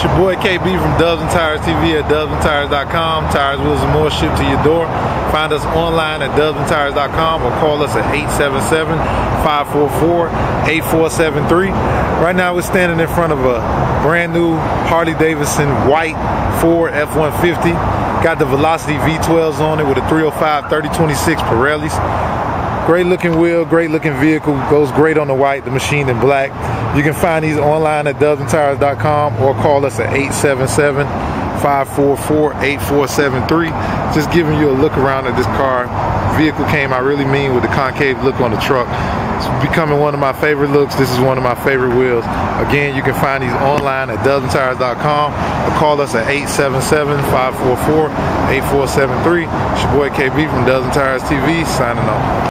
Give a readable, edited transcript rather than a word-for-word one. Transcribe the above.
It's your boy KB from DUBS and Tires TV at dubsandtires.com. Tires, wheels, and more shipped to your door. Find us online at dubsandtires.com or call us at 877-544-8473. Right now we're standing in front of a brand new Harley-Davidson white Ford F-150. Got the Velocity V12s on it with a 305 3026 Pirellis. Great looking wheel, great looking vehicle, goes great on the white, the machine in black. You can find these online at dubsandtires.com or call us at 877-544-8473. Just giving you a look around at this car. Vehicle came, I really mean, with the concave look on the truck. It's becoming one of my favorite looks. This is one of my favorite wheels. Again, you can find these online at dubsandtires.com or call us at 877-544-8473. It's your boy KB from DUBS and Tires TV, signing off.